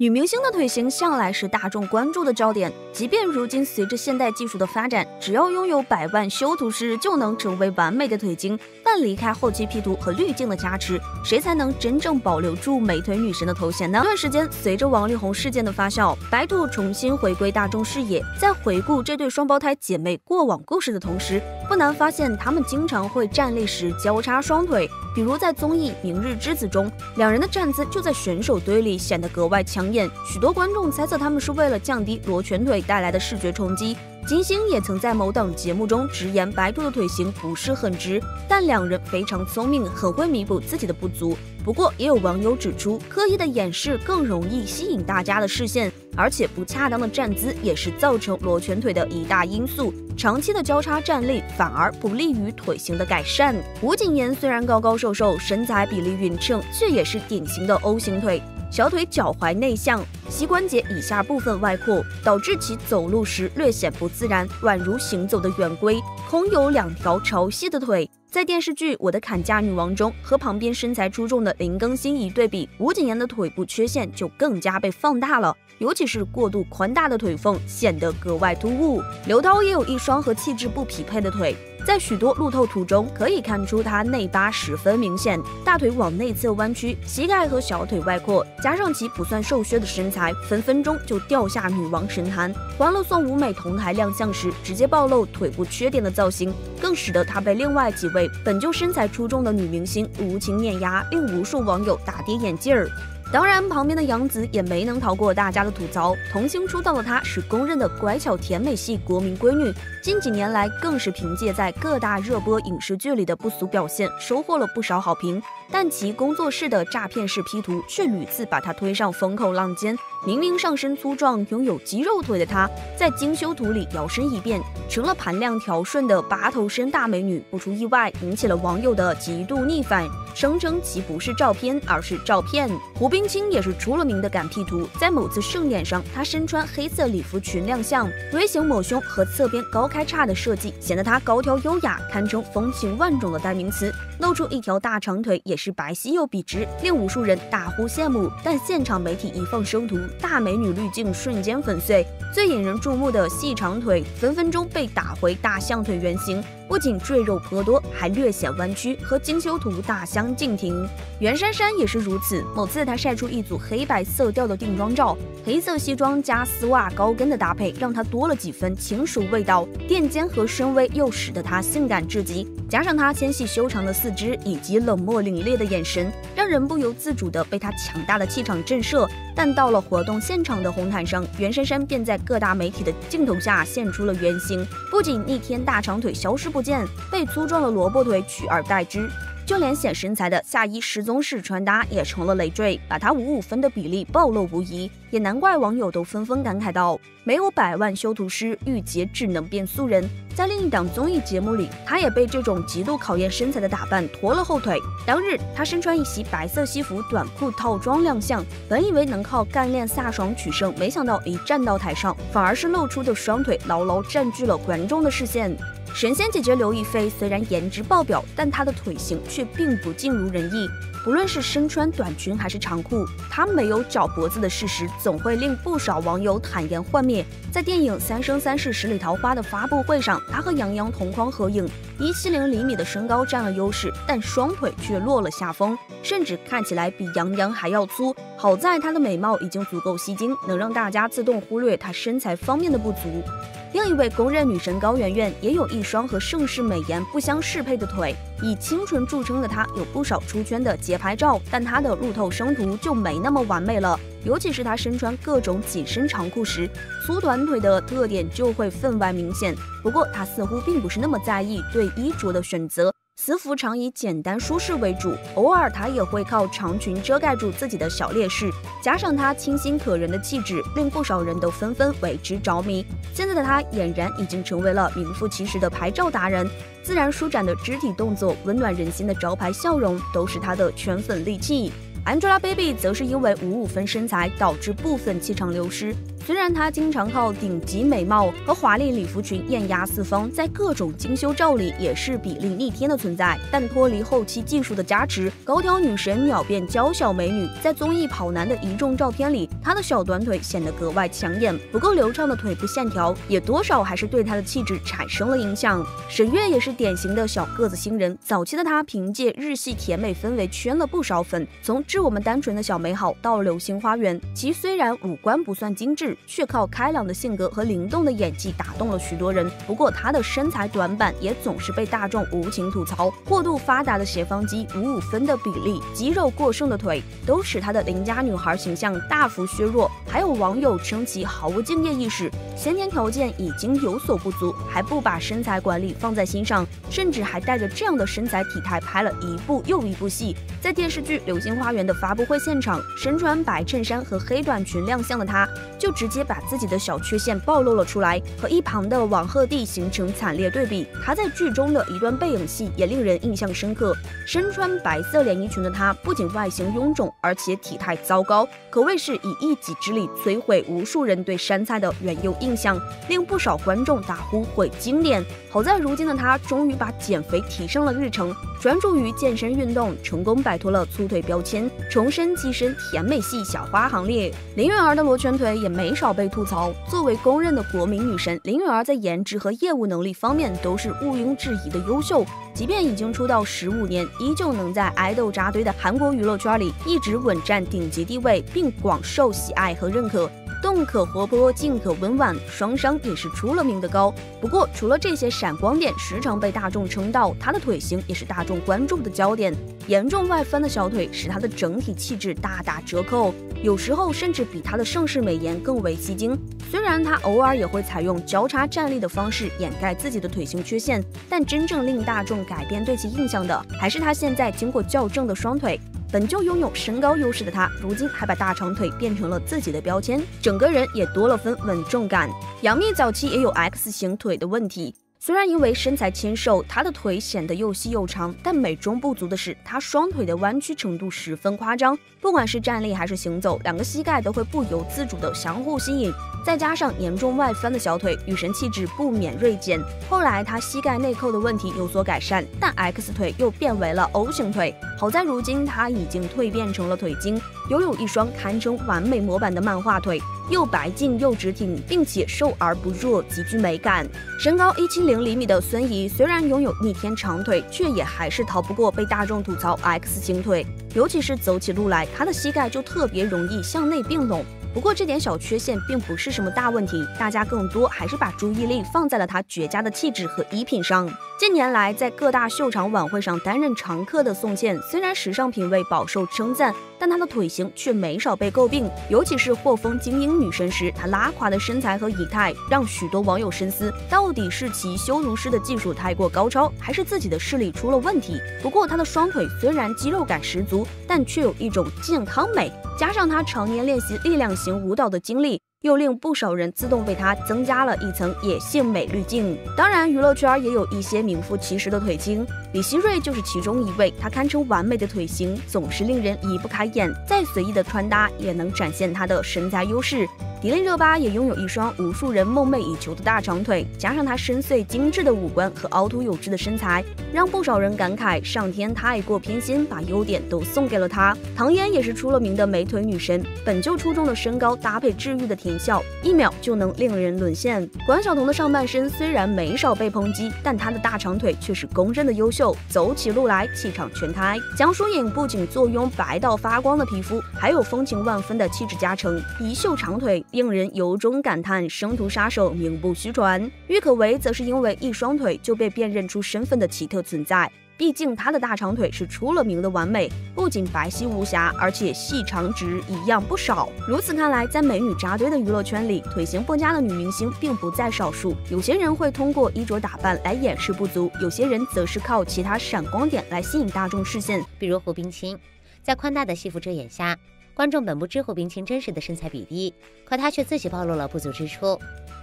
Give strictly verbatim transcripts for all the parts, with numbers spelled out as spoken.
女明星的腿型向来是大众关注的焦点，即便如今随着现代技术的发展，只要拥有百万修图师就能成为完美的腿型，但离开后期 P 图和滤镜的加持，谁才能真正保留住美腿女神的头衔呢？这段时间，随着王力宏事件的发酵，白兔重新回归大众视野。在回顾这对双胞胎姐妹过往故事的同时，不难发现她们经常会站立时交叉双腿，比如在综艺《明日之子》中，两人的站姿就在选手堆里显得格外抢眼。 许多观众猜测他们是为了降低罗圈腿带来的视觉冲击。金星也曾在某档节目中直言白兔的腿型不是很直，但两人非常聪明，很会弥补自己的不足。不过，也有网友指出，刻意的掩饰更容易吸引大家的视线，而且不恰当的站姿也是造成罗圈腿的一大因素。 长期的交叉站立反而不利于腿型的改善。吴谨言虽然高高瘦瘦，身材比例匀称，却也是典型的 O 型腿，小腿脚踝内向，膝关节以下部分外扩，导致其走路时略显不自然，宛如行走的圆规，空有两条潮汐的腿。 在电视剧《我的砍价女王》中，和旁边身材出众的林更新一对比，吴谨言的腿部缺陷就更加被放大了，尤其是过度宽大的腿缝显得格外突兀。刘涛也有一双和气质不匹配的腿，在许多路透图中可以看出她内八十分明显，大腿往内侧弯曲，膝盖和小腿外扩，加上其不算瘦削的身材，分分钟就掉下女王神坛。《欢乐颂》舞美同台亮相时，直接暴露腿部缺点的造型，更使得她被另外几位 本就身材出众的女明星无情碾压，令无数网友大跌眼镜儿。当然，旁边的杨紫也没能逃过大家的吐槽。童星出道的她是公认的乖巧甜美系国民闺女，近几年来更是凭借在各大热播影视剧里的不俗表现，收获了不少好评。但其工作室的诈骗式 P 图却屡次把她推上风口浪尖。 明明上身粗壮、拥有肌肉腿的她，在精修图里摇身一变，成了盘量调顺的八头身大美女。不出意外，引起了网友的极度逆反，声称其不是照片，而是照片。胡冰卿也是出了名的敢 P 图，在某次盛典上，她身穿黑色礼服裙亮相，微型抹胸和侧边高开叉的设计，显得她高挑优雅，堪称风情万种的代名词。露出一条大长腿，也是白皙又笔直，令无数人大呼羡慕。但现场媒体一放生图， 大美女滤镜瞬间粉碎，最引人注目的细长腿分分钟被打回大象腿原型，不仅赘肉颇多，还略显弯曲，和精修图大相径庭。袁姗姗也是如此，某次她晒出一组黑白色调的定妆照，黑色西装加丝袜高跟的搭配，让她多了几分情熟味道，垫肩和深 V 又使得她性感至极。 加上她纤细修长的四肢以及冷漠凛冽的眼神，让人不由自主地被她强大的气场震慑。但到了活动现场的红毯上，袁姗姗便在各大媒体的镜头下现出了原形，不仅逆天大长腿消失不见，被粗壮的萝卜腿取而代之。 就连显身材的下衣失踪式穿搭也成了累赘，把她五五分的比例暴露无遗，也难怪网友都纷纷感慨到：没有百万修图师，御姐只能变素人。在另一档综艺节目里，她也被这种极度考验身材的打扮拖了后腿。当日，她身穿一袭白色西服短裤套装亮相，本以为能靠干练飒爽取胜，没想到一站到台上，反而是露出的双腿牢牢占据了观众的视线。 神仙姐姐刘亦菲虽然颜值爆表，但她的腿型却并不尽如人意。不论是身穿短裙还是长裤，她没有脚脖子的事实总会令不少网友坦言幻灭。在电影《三生三世十里桃花》的发布会上，她和杨 洋, 洋同框合影，一七零厘米的身高占了优势，但双腿却落了下风，甚至看起来比杨 洋, 洋还要粗。好在她的美貌已经足够吸睛，能让大家自动忽略她身材方面的不足。 另一位公认女神高圆圆也有一双和盛世美颜不相适配的腿，以清纯著称的她有不少出圈的节拍照，但她的路透生图就没那么完美了，尤其是她身穿各种紧身长裤时，粗短腿的特点就会分外明显。不过她似乎并不是那么在意对衣着的选择。 私服常以简单舒适为主，偶尔她也会靠长裙遮盖住自己的小劣势，加上她清新可人的气质，令不少人都纷纷为之着迷。现在的她俨然已经成为了名副其实的拍照达人，自然舒展的肢体动作、温暖人心的招牌笑容，都是她的圈粉利器。Angelababy 则是因为五五分身材导致部分气场流失。虽然她经常靠顶级美貌和华丽礼服裙艳压四方，在各种精修照里也是比例逆天的存在，但脱离后期技术的加持，高挑女神秒变娇小美女。在综艺《跑男》的一众照片里，她的小短腿显得格外抢眼，不够流畅的腿部线条也多少还是对她的气质产生了影响。沈月也是典型的小个子新人，早期的她凭借日系甜美氛围圈了不少粉，从致我们单纯的小美好到流星花园，其虽然五官不算精致，却靠开朗的性格和灵动的演技打动了许多人。不过她的身材短板也总是被大众无情吐槽，过度发达的斜方肌、五五分的比例、肌肉过剩的腿，都使她的邻家女孩形象大幅削弱。还有网友称其毫无敬业意识，先天条件已经有所不足，还不把身材管理放在心上，甚至还带着这样的身材体态拍了一部又一部戏。在电视剧《流星花园》的发布会现场，身穿白衬衫和黑短裙亮相的她，就直接把自己的小缺陷暴露了出来，和一旁的王鹤棣形成惨烈对比。她在剧中的一段背影戏也令人印象深刻。身穿白色连衣裙的她，不仅外形臃肿，而且体态糟糕，可谓是以一己之力摧毁无数人对杉菜的原有印象，令不少观众大呼毁经典。好在如今的她，终于把减肥提上了日程，专注于健身运动，成功摆脱了粗腿标签，重新跻身甜美系小花行列。林允儿的罗圈腿也没少被吐槽，作为公认的国民女神，林允儿在颜值和业务能力方面都是毋庸置疑的优秀，即便已经出道十五年，依旧能在爱豆扎堆的韩国娱乐圈里一直稳占顶级地位，并广受喜爱和认可。动可活泼，静可温婉，双商也是出了名的高。不过，除了这些闪光点时常被大众称道，她的腿型也是大众关注的焦点。严重外翻的小腿使她的整体气质大打折扣，有时候甚至比她的盛世美颜更为吸睛。虽然她偶尔也会采用交叉站立的方式掩盖自己的腿型缺陷，但真正令大众改变对其印象的，还是她现在经过校正的双腿。本就拥有身高优势的她，如今还把大长腿变成了自己的标签，整个人也多了分稳重感。杨幂早期也有 X 型腿的问题，虽然因为身材纤瘦，她的腿显得又细又长，但美中不足的是，她双腿的弯曲程度十分夸张，不管是站立还是行走，两个膝盖都会不由自主的相互吸引。再加上严重外翻的小腿，女神气质不免锐减。后来她膝盖内扣的问题有所改善，但 X 腿又变为了 O 型腿。好在如今她已经蜕变成了腿精，拥有一双堪称完美模板的漫画腿，又白净又直挺，并且瘦而不弱，极具美感。身高一七零厘米的孙怡虽然拥有逆天长腿，却也还是逃不过被大众吐槽 X 型腿，尤其是走起路来，她的膝盖就特别容易向内并拢。不过这点小缺陷并不是什么大问题，大家更多还是把注意力放在了她绝佳的气质和衣品上。近年来在各大秀场晚会上担任常客的宋茜，虽然时尚品味饱受称赞，但她的腿型却没少被诟病，尤其是获封精英女神时，她拉垮的身材和仪态让许多网友深思，到底是其修容师的技术太过高超，还是自己的视力出了问题。不过她的双腿虽然肌肉感十足，但却有一种健康美，加上她常年练习力量型舞蹈的经历，又令不少人自动为她增加了一层野性美滤镜。当然，娱乐圈也有一些名副其实的腿精，李熙蕾就是其中一位。她堪称完美的腿型，总是令人移不开眼，再随意的穿搭也能展现她的身材优势。迪丽热巴也拥有一双无数人梦寐以求的大长腿，加上她深邃精致的五官和凹凸有致的身材，让不少人感慨上天太过偏心，把优点都送给了她。唐嫣也是出了名的美腿女神，本就出众的身高搭配治愈的甜笑，一秒就能令人沦陷。管晓彤的上半身虽然没少被抨击，但她的大长腿却是公认的优秀，走起路来气场全开。蒋淑颖不仅坐拥白到发光的皮肤，还有风情万分的气质加成，一秀长腿令人由衷感叹生徒杀手名不虚传。郁可唯则是因为一双腿就被辨认出身份的奇特存在，毕竟她的大长腿是出了名的完美，不仅白皙无瑕，而且细长直一样不少。如此看来，在美女扎堆的娱乐圈里，腿型不佳的女明星并不在少数。有些人会通过衣着打扮来掩饰不足，有些人则是靠其他闪光点来吸引大众视线。比如胡冰卿，在宽大的戏服遮掩下，观众本不知胡冰卿真实的身材比例，可她却自己暴露了不足之处。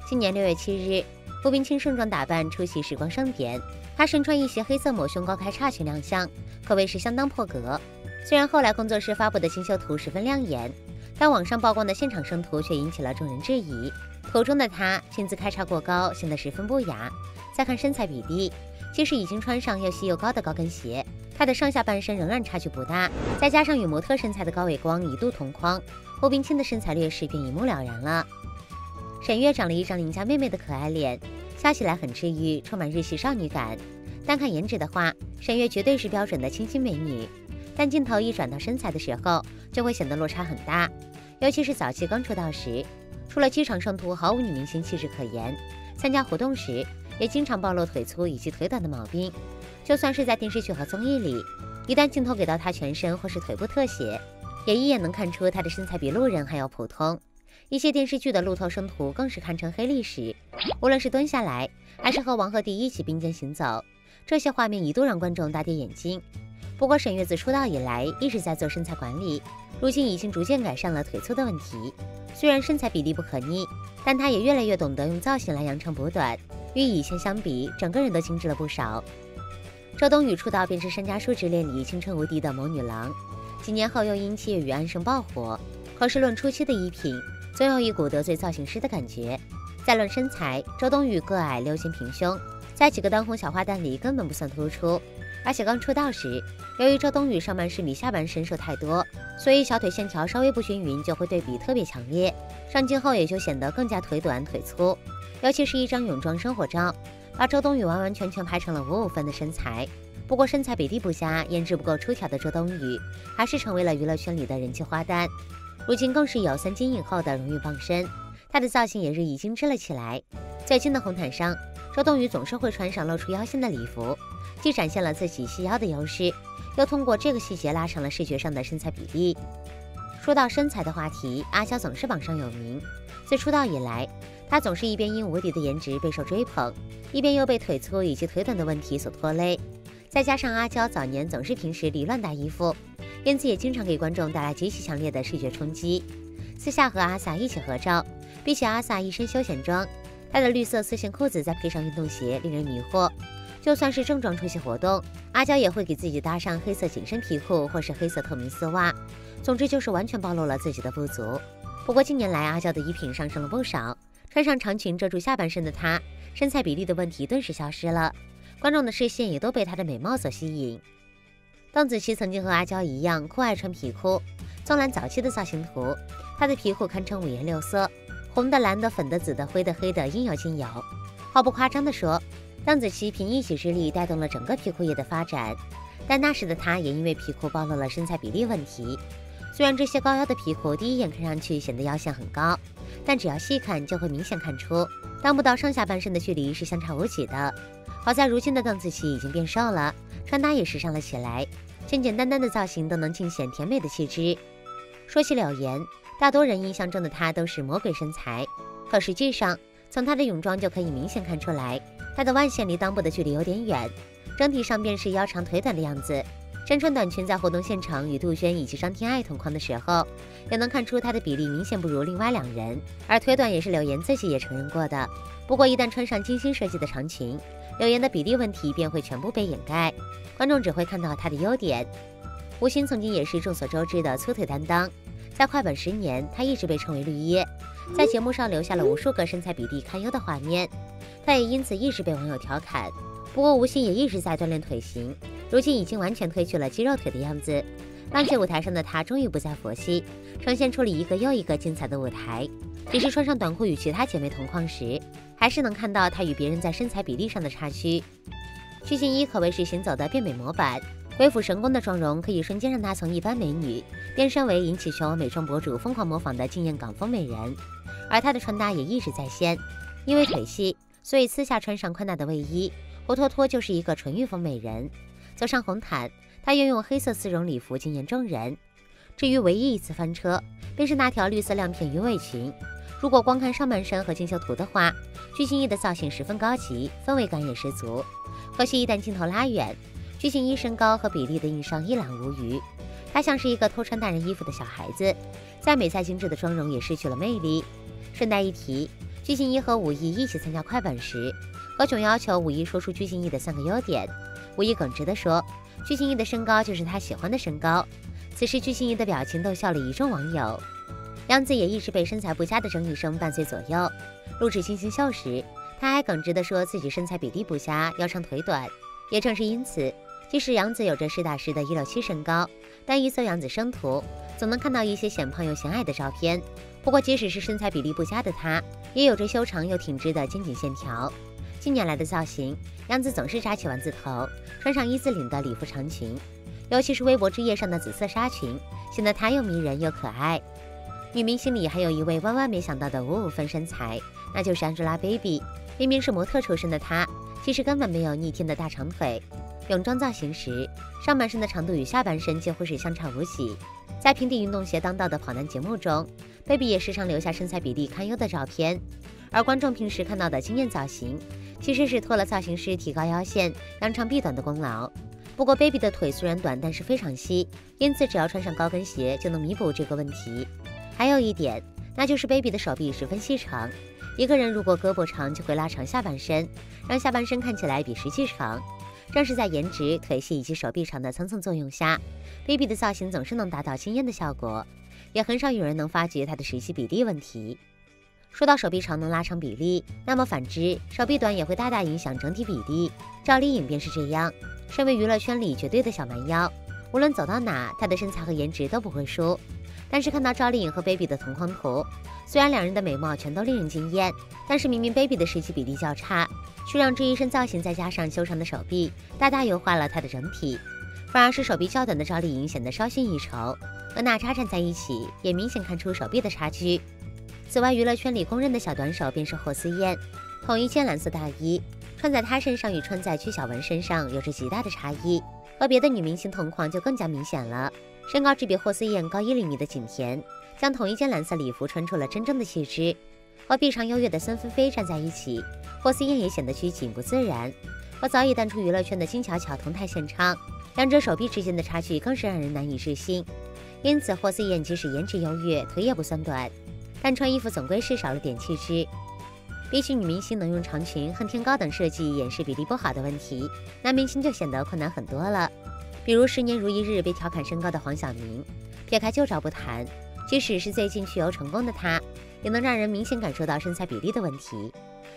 今年六月七日，胡冰卿盛装打扮出席时光盛典，她身穿一袭黑色抹胸高开叉裙亮相，可谓是相当破格。虽然后来工作室发布的新秀图十分亮眼，但网上曝光的现场生图却引起了众人质疑。图中的她裙子开叉过高，显得十分不雅。再看身材比例，即使已经穿上又细又高的高跟鞋，她的上下半身仍然差距不大。再加上与模特身材的高伟光一度同框，欧冰清的身材劣势便一目了然了。沈月长了一张邻家妹妹的可爱脸，笑起来很治愈，充满日系少女感。单看颜值的话，沈月绝对是标准的清新美女，但镜头一转到身材的时候，就会显得落差很大。尤其是早期刚出道时，除了机场上图毫无女明星气质可言，参加活动时也经常暴露腿粗以及腿短的毛病。就算是在电视剧和综艺里，一旦镜头给到她全身或是腿部特写，也一眼能看出她的身材比路人还要普通。一些电视剧的路透生图更是堪称黑历史，无论是蹲下来，还是和王鹤棣一起并肩行走，这些画面一度让观众大跌眼镜。不过沈月自出道以来一直在做身材管理，如今已经逐渐改善了腿粗的问题。虽然身材比例不可逆，但她也越来越懂得用造型来扬长补短，与以前相比，整个人都精致了不少。周冬雨出道便是《山楂树之恋》里青春无敌的某女郎，几年后又因七月与安生爆火，可是论初期的衣品，总有一股得罪造型师的感觉。再论身材，周冬雨个矮溜肩平胸，在几个当红小花旦里根本不算突出。而且刚出道时，由于周冬雨上半身比下半身瘦太多，所以小腿线条稍微不均匀就会对比特别强烈，上镜后也就显得更加腿短腿粗。尤其是一张泳装生活照，把周冬雨完完全全拍成了五五分的身材。不过身材比例不佳，颜值不够出挑的周冬雨还是成为了娱乐圈里的人气花旦，如今更是有三金影后的荣誉傍身，她的造型也日益精致了起来。最近的红毯上，周冬雨总是会穿上露出腰线的礼服，既展现了自己细腰的优势，又通过这个细节拉长了视觉上的身材比例。说到身材的话题，阿娇总是榜上有名。自出道以来，她总是一边因无敌的颜值备受追捧，一边又被腿粗以及腿短的问题所拖累。再加上阿娇早年总是凭实力乱搭衣服，因此也经常给观众带来极其强烈的视觉冲击。私下和阿 sa 一起合照，比起阿 sa 一身休闲装，她的绿色丝线裤子再配上运动鞋令人迷惑。就算是正装出席活动，阿娇也会给自己搭上黑色紧身皮裤或是黑色透明丝袜，总之就是完全暴露了自己的不足。不过近年来阿娇的衣品上升了不少，穿上长裙遮住下半身的她，身材比例的问题顿时消失了，观众的视线也都被她的美貌所吸引。邓紫棋曾经和阿娇一样酷爱穿皮裤，纵览早期的造型图，她的皮裤堪称五颜六色，红的、蓝的、粉的、紫的、灰的、黑的，应有尽有。毫不夸张地说，邓紫棋凭一己之力带动了整个皮裤业的发展，但那时的她也因为皮裤暴露了身材比例问题。虽然这些高腰的皮裤第一眼看上去显得腰线很高，但只要细看就会明显看出，当不到上下半身的距离是相差无几的。好在如今的邓紫棋已经变瘦了，穿搭也时尚了起来，简简单单的造型都能尽显甜美的气质。说起柳岩，大多人印象中的她都是魔鬼身材，可实际上从她的泳装就可以明显看出来，她的腕线离裆部的距离有点远，整体上便是腰长腿短的样子。身穿短裙在活动现场与杜鹃以及张天爱同框的时候，也能看出她的比例明显不如另外两人。而腿短也是柳岩自己也承认过的，不过一旦穿上精心设计的长裙，柳岩的比例问题便会全部被掩盖，观众只会看到她的优点。吴昕曾经也是众所周知的粗腿担当，在快本十年，她一直被称为绿叶，在节目上留下了无数个身材比例堪忧的画面，她也因此一直被网友调侃。不过吴昕也一直在锻炼腿型，如今已经完全褪去了肌肉腿的样子。漫剧舞台上的她终于不再佛系，呈现出了一个又一个精彩的舞台。即使穿上短裤与其他姐妹同框时，还是能看到她与别人在身材比例上的差距。鞠婧祎可谓是行走的变美模板，鬼斧神工的妆容可以瞬间让她从一般美女变身为引起全网美妆博主疯狂模仿的惊艳港风美人。而她的穿搭也一直在线，因为腿细，所以私下穿上宽大的卫衣，活脱脱就是一个纯欲风美人。走上红毯，她运用黑色丝绒礼服惊艳众人。至于唯一一次翻车，便是那条绿色亮片鱼尾裙。如果光看上半身和精修图的话，鞠婧祎的造型十分高级，氛围感也十足。可惜一旦镜头拉远，鞠婧祎身高和比例的硬伤一览无余，她像是一个偷穿大人衣服的小孩子，再美再精致的妆容也失去了魅力。顺带一提，鞠婧祎和武艺一起参加快本时，何炅要求武艺说出鞠婧祎的三个优点，武艺耿直地说，鞠婧祎的身高就是她喜欢的身高。此时鞠婧祎的表情逗笑了一众网友。杨紫也一直被身材不佳的争议声伴随左右。录制《星星秀》时，她还耿直地说自己身材比例不佳，腰长腿短。也正是因此，即使杨紫有着实打实的一六七身高，但一搜杨紫生图，总能看到一些显胖又显矮的照片。不过，即使是身材比例不佳的她，也有着修长又挺直的肩颈线条。近年来的造型，杨紫总是扎起丸子头，穿上一字领的礼服长裙，尤其是微博之夜上的紫色纱裙，显得她又迷人又可爱。女明星里还有一位万万没想到的五五分身材，那就是 Angelababy。明明是模特出身的她，其实根本没有逆天的大长腿。泳装造型时，上半身的长度与下半身几乎是相差无几。在平底运动鞋当道的跑男节目中， Baby 也时常留下身材比例堪忧的照片。而观众平时看到的惊艳造型，其实是托了造型师提高腰线、扬长避短的功劳。不过 Baby 的腿虽然短，但是非常细，因此只要穿上高跟鞋就能弥补这个问题。还有一点，那就是 Baby 的手臂十分细长。一个人如果胳膊长，就会拉长下半身，让下半身看起来比实际长。正是在颜值、腿细以及手臂长的层层作用下， Baby 的造型总是能达到惊艳的效果，也很少有人能发觉她的实际比例问题。说到手臂长能拉长比例，那么反之，手臂短也会大大影响整体比例。赵丽颖便是这样，身为娱乐圈里绝对的小蛮腰，无论走到哪，她的身材和颜值都不会输。但是看到赵丽颖和 Baby 的同框图，虽然两人的美貌全都令人惊艳，但是明明 Baby 的实际比例较差，却让这一身造型再加上修长的手臂，大大优化了她的整体。反而是手臂较短的赵丽颖显得稍逊一筹，和娜扎站在一起，也明显看出手臂的差距。此外，娱乐圈里公认的小短手便是霍思燕，统一件蓝色大衣，穿在她身上与穿在曲晓雯身上有着极大的差异，和别的女明星同框就更加明显了。身高只比霍思燕高一厘米的景甜，将同一件蓝色礼服穿出了真正的气质。和臂长优越的孙菲菲站在一起，霍思燕也显得拘谨不自然。和早已淡出娱乐圈的金巧巧同台献唱，两者手臂之间的差距更是让人难以置信。因此，霍思燕即使颜值优越，腿也不算短，但穿衣服总归是少了点气质。比起女明星能用长裙、恨天高等设计掩饰比例不好的问题，男明星就显得困难很多了。比如十年如一日被调侃身高的黄晓明，撇开旧照不谈，即使是最近去游成功的他，也能让人明显感受到身材比例的问题。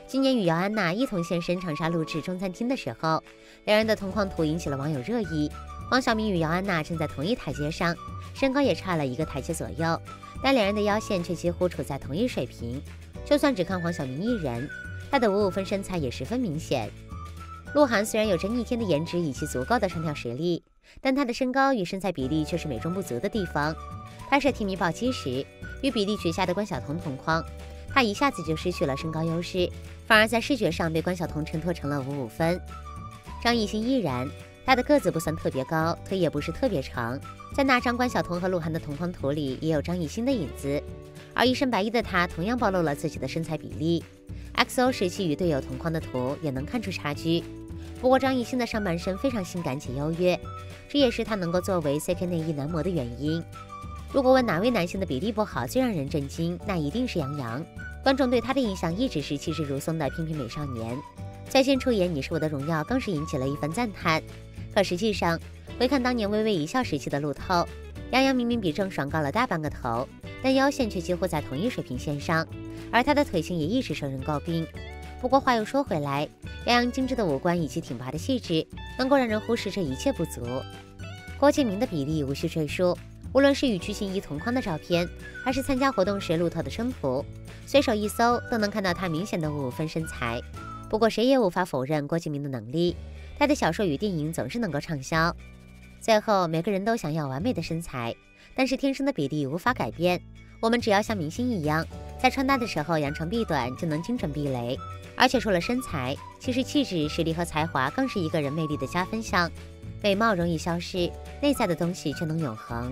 今年与姚安娜一同现身长沙录制中餐厅的时候，两人的同框图引起了网友热议。黄晓明与姚安娜站在同一台阶上，身高也差了一个台阶左右，但两人的腰线却几乎处在同一水平。就算只看黄晓明一人，他的五五分身材也十分明显。鹿晗虽然有着逆天的颜值以及足够的上跳实力，但她的身高与身材比例却是美中不足的地方。拍摄《甜蜜暴击》时，与比例取下的关晓彤同框，她一下子就失去了身高优势，反而在视觉上被关晓彤衬托成了五五分。张艺兴亦然，她的个子不算特别高，腿也不是特别长，在那张关晓彤和鹿晗的同框图里，也有张艺兴的影子。而一身白衣的她，同样暴露了自己的身材比例。X O 时期与队友同框的图也能看出差距。不过张艺兴的上半身非常性感且优越，这也是他能够作为 C K 内衣男模的原因。如果问哪位男星的比例不好最让人震惊，那一定是杨 洋, 洋。观众对他的印象一直是气质如松的翩翩美少年，最近出演《你是我的荣耀》更是引起了一番赞叹。可实际上，回看当年微微一笑时期的路透，杨 洋, 洋明明比郑爽高了大半个头，但腰线却几乎在同一水平线上，而他的腿型也一直受人诟病。不过话又说回来，杨 洋, 洋精致的五官以及挺拔的气质，能够让人忽视这一切不足。郭敬明的比例无需赘述，无论是与鞠婧祎同框的照片，还是参加活动时路透的生图，随手一搜都能看到他明显的五五分身材。不过谁也无法否认郭敬明的能力，他的小说与电影总是能够畅销。最后，每个人都想要完美的身材，但是天生的比例无法改变。我们只要像明星一样，在穿搭的时候扬长避短，就能精准避雷。而且除了身材，其实气质、实力和才华更是一个人魅力的加分项。美貌容易消失，内在的东西却能永恒。